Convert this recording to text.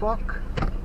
fuck?